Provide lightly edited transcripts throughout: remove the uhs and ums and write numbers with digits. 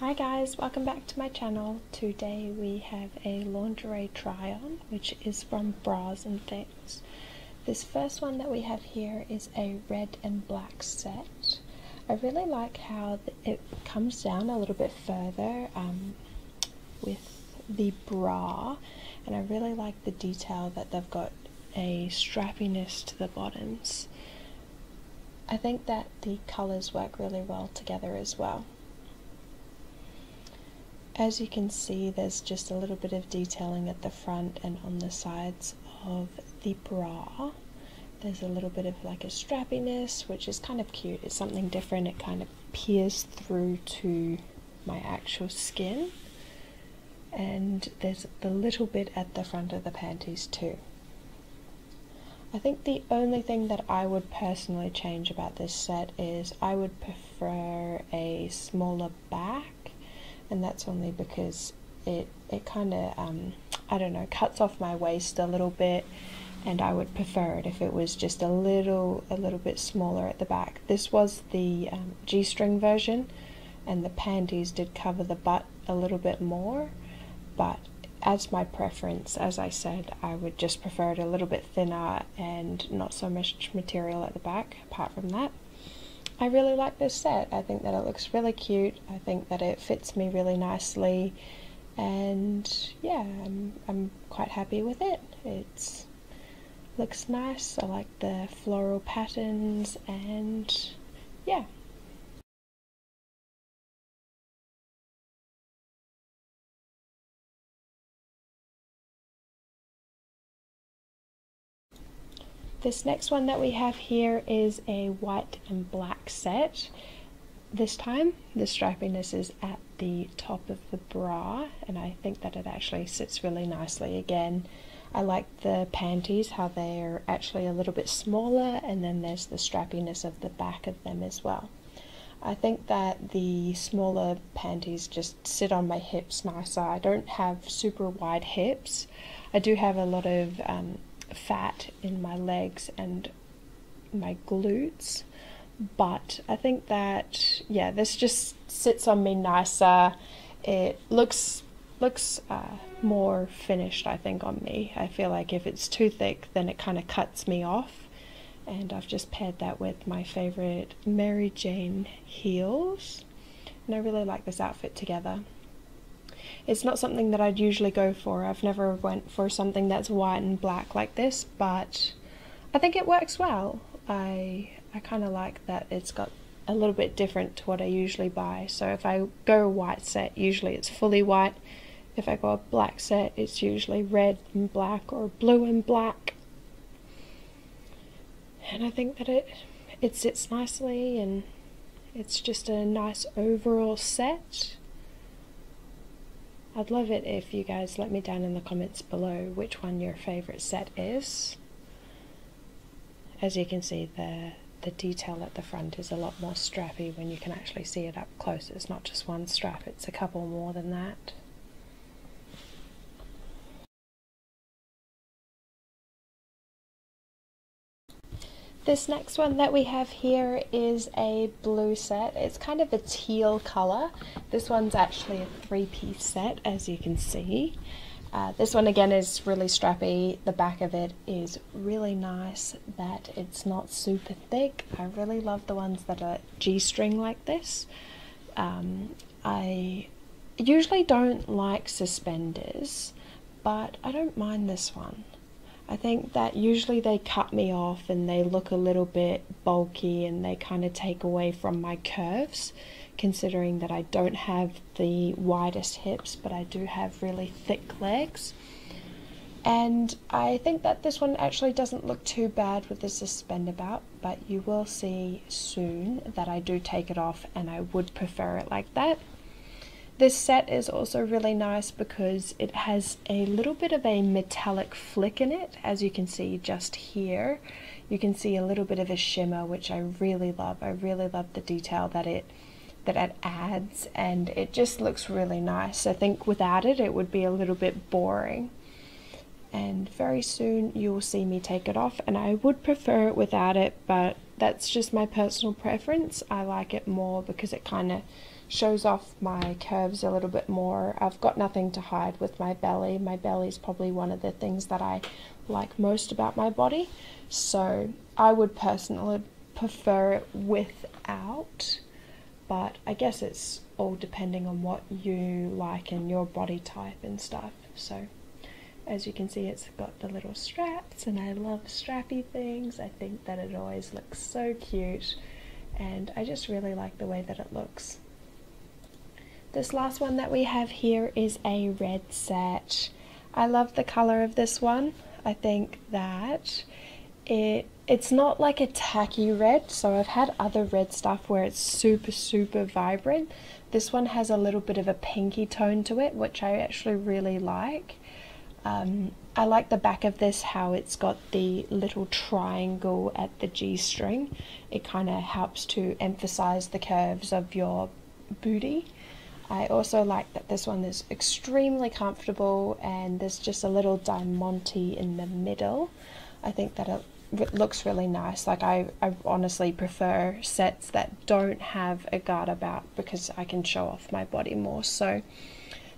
Hi guys, welcome back to my channel. Today we have a lingerie try on, which is from Bras and Things. This first one that we have here is a red and black set. I really like how it comes down a little bit further with the bra, and I really like the detail that they've got a strappiness to the bottoms. I think that the colours work really well together as well. As you can see, there's just a little bit of detailing at the front and on the sides of the bra. There's a little bit of like a strappiness, which is kind of cute. It's something different. It kind of peers through to my actual skin. And there's the little bit at the front of the panties too. I think the only thing that I would personally change about this set is I would prefer a smaller back. And that's only because it kind of, I don't know, cuts off my waist a little bit, and I would prefer it if it was just a little bit smaller at the back. This was the G-string version, and the panties did cover the butt a little bit more, but as my preference, as I said, I would just prefer it a little bit thinner and not so much material at the back. Apart from that, I really like this set. I think that it looks really cute. I think that it fits me really nicely, and yeah, I'm quite happy with it. It looks nice. I like the floral patterns, and yeah. This next one that we have here is a white and black set. This time the strappiness is at the top of the bra, and I think that it actually sits really nicely again. I like the panties, how they're actually a little bit smaller, and then there's the strappiness of the back of them as well. I think that the smaller panties just sit on my hips nicer. I don't have super wide hips. I do have a lot of fat in my legs and my glutes, but I think that, yeah, this just sits on me nicer. It looks more finished, I think, on me. I feel like if it's too thick, then it kind of cuts me off, and I've just paired that with my favorite Mary Jane heels, and I really like this outfit together. It's not something that I'd usually go for. I've never went for something that's white and black like this, but I think it works well. I kind of like that it's got a little bit different to what I usually buy. So if I go a white set, usually it's fully white. If I go a black set, it's usually red and black or blue and black. And I think that it sits nicely, and it's just a nice overall set. I'd love it if you guys let me down in the comments below which one your favourite set is. As you can see, the detail at the front is a lot more strappy when you can actually see it up close. It's not just one strap, it's a couple more than that. This next one that we have here is a blue set. It's kind of a teal colour. This one's actually a three-piece set, as you can see. This one again is really strappy. The back of it is really nice that it's not super thick. I really love the ones that are G-string like this. I usually don't like suspenders, but I don't mind this one. I think that usually they cut me off and they look a little bit bulky, and they kind of take away from my curves, considering that I don't have the widest hips, but I do have really thick legs. And I think that this one actually doesn't look too bad with the suspender belt, but you will see soon that I do take it off, and I would prefer it like that. This set is also really nice because it has a little bit of a metallic flick in it, as you can see just here. You can see a little bit of a shimmer, which I really love. I really love the detail that it adds, and it just looks really nice. I think without it, it would be a little bit boring. And very soon you will see me take it off, and I would prefer it without it, but that's just my personal preference. I like it more because it kind of shows off my curves a little bit more. I've got nothing to hide with my belly. My belly is probably one of the things that I like most about my body, so I would personally prefer it without, but I guess it's all depending on what you like and your body type and stuff. So as you can see, it's got the little straps, and I love strappy things. I think that it always looks so cute, and I just really like the way that it looks. This last one that we have here is a red set. I love the color of this one. I think that it's not like a tacky red, so I've had other red stuff where it's super, super vibrant. This one has a little bit of a pinky tone to it, which I actually really like. I like the back of this, how it's got the little triangle at the G-string. It kind of helps to emphasize the curves of your booty. I also like that this one is extremely comfortable, and there's just a little diamante in the middle. I think that it looks really nice. Like I honestly prefer sets that don't have a guard about, because I can show off my body more. So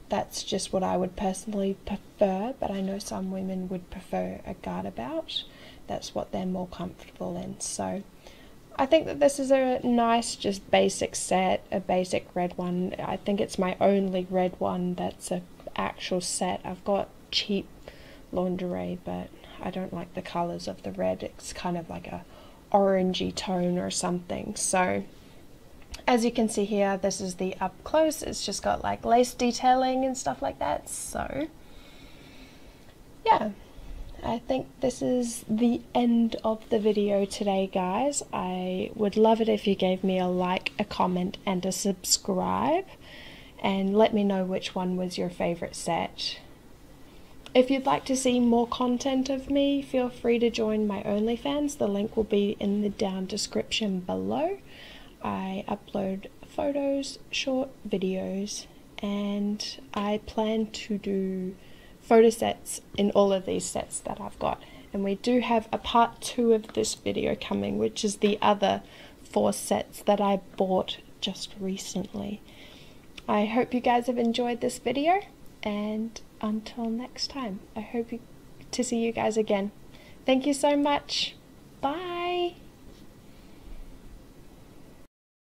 that's just what I would personally prefer, but I know some women would prefer a guard about. That's what they're more comfortable in. So I think that this is a nice, just basic set, a basic red one. I think it's my only red one that's an actual set. I've got cheap lingerie, but I don't like the colors of the red. It's kind of like a orangey tone or something. So as you can see here, this is the up close. It's just got like lace detailing and stuff like that. So yeah, I think this is the end of the video today, guys. I would love it if you gave me a like, a comment, and a subscribe, and let me know which one was your favorite set. If you'd like to see more content of me, feel free to join my OnlyFans. The link will be in the down description below. I upload photos, short videos, and I plan to do photo sets in all of these sets that I've got. And we do have a part 2 of this video coming, which is the other 4 sets that I bought just recently. I hope you guys have enjoyed this video, and until next time, I hope to see you guys again. Thank you so much. Bye.